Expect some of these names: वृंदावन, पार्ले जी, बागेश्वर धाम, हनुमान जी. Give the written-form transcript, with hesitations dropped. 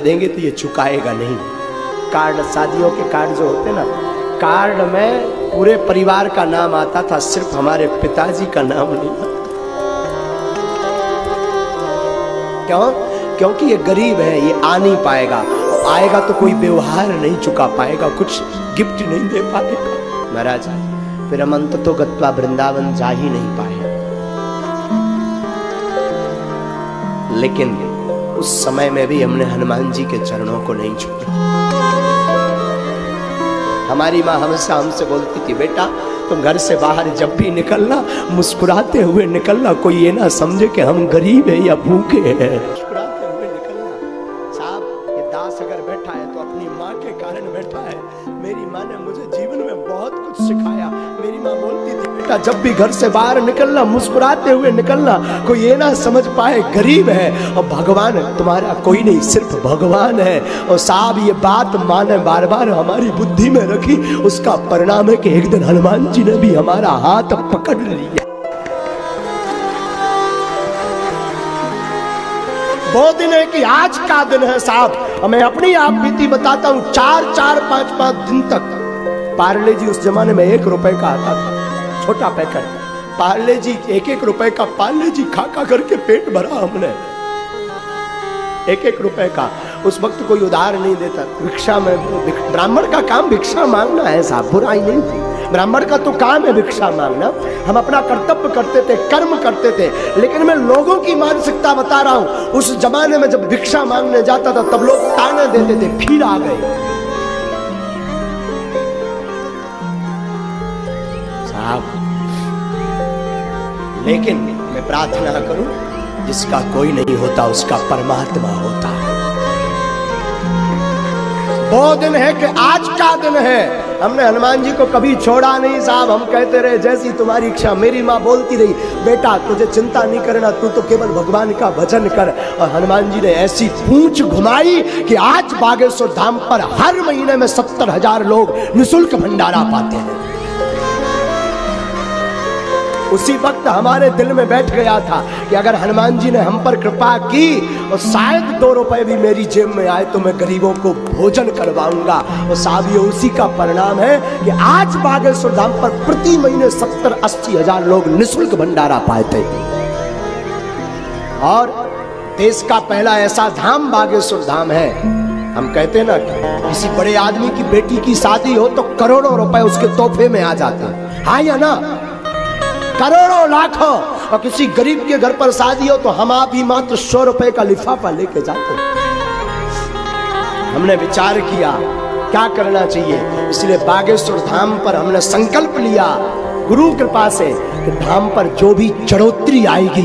देंगे तो ये चुकाएगा नहीं। कार्ड, शादियों के कार्ड जो होते ना, कार्ड में पूरे परिवार का नाम आता था, सिर्फ हमारे पिताजी का नाम नहीं आता। क्यों? क्योंकि ये गरीब है, ये आ नहीं पाएगा, आएगा तो कोई व्यवहार नहीं चुका पाएगा, कुछ गिफ्ट नहीं दे पाएगा। महाराज फिर हम अंत तो गत्वा वृंदावन जा ही नहीं पाए, लेकिन उस समय में भी हमने हनुमान जी के चरणों को नहीं छुआ। हमारी माँ हमेशा हमसे बोलती थी, बेटा तुम घर से बाहर जब भी निकलना मुस्कुराते हुए निकलना, कोई ये ना समझे कि हम गरीब है या भूखे हैं। मुस्कुराते हुए निकलना। साहब ये दास अगर बैठा है तो अपनी माँ के कारण बैठा है। मेरी माँ ने मुझे जीवन में बहुत कुछ सिखाया। मेरी माँ बोलती थी, बेटा जब भी घर से बाहर निकलना मुस्कुराते हुए निकलना, कोई ये ना समझ पाए गरीब है, और भगवान तुम्हारा कोई नहीं, सिर्फ भगवान है। और साहब ये बात माँ ने बार बार हमारी बुद्धि में रखी। उसका परिणाम है कि एक दिन हनुमान जी ने भी हमारा हाथ पकड़ लिया। वो दिन है कि आज का दिन है साहब। मैं अपनी आप बीती बताता हूँ, चार 5 दिन तक पार्ले जी, उस जमाने में 1 रुपए का आता था छोटा पैकेट, पार्ले जी 1-1 रुपए का पार्ले जी खा करके पेट भरा हमने, 1-1 रुपए का। उस वक्त कोई उधार नहीं देता, भिक्षा में, ब्राह्मण का काम भिक्षा मांगना है साहब, बुराई नहीं थी, ब्राह्मण का तो काम है भिक्षा मांगना। हम अपना कर्तव्य करते थे, कर्म करते थे, लेकिन मैं लोगों की मानसिकता बता रहा हूँ। उस जमाने में जब भिक्षा मांगने जाता था तब लोग ताने देते थे, फिर आ गए आप। लेकिन मैं प्रार्थना करूं, जिसका कोई नहीं होता उसका परमात्मा होता है। वो दिन है कि आज का दिन है। हमने हनुमान जी को कभी छोड़ा नहीं साहब। हम कहते रहे जैसी तुम्हारी इच्छा। मेरी माँ बोलती रही, बेटा तुझे चिंता नहीं करना, तू तो केवल भगवान का भजन कर। और हनुमान जी ने ऐसी पूंछ घुमाई कि आज बागेश्वर धाम पर हर महीने में 70,000 लोग निःशुल्क भंडारा पाते हैं। उसी वक्त हमारे दिल में बैठ गया था कि अगर हनुमान जी ने हम पर कृपा की और शायद 2 रुपए भी मेरी जेब में आए तो मैं गरीबों को भोजन करवाऊंगा। और साहब ये उसी का परिणाम है कि आज बागेश्वर धाम पर प्रति महीने 70-80 हजार लोग निःशुल्क भंडारा पाते। और देश का पहला ऐसा धाम बागेश्वर धाम है। हम कहते ना किसी बड़े आदमी की बेटी की शादी हो तो करोड़ों रुपए उसके तोहफे में आ जाते हैं, हाँ या ना, करोड़ों लाखों। और किसी गरीब के घर पर शादी हो तो हम आप ही मात्र 100 रुपए का लिफाफा लेके जाते। हमने विचार किया क्या करना चाहिए, इसलिए बागेश्वर धाम पर हमने संकल्प लिया गुरु कृपा से कि धाम पर जो भी चढ़ोतरी आएगी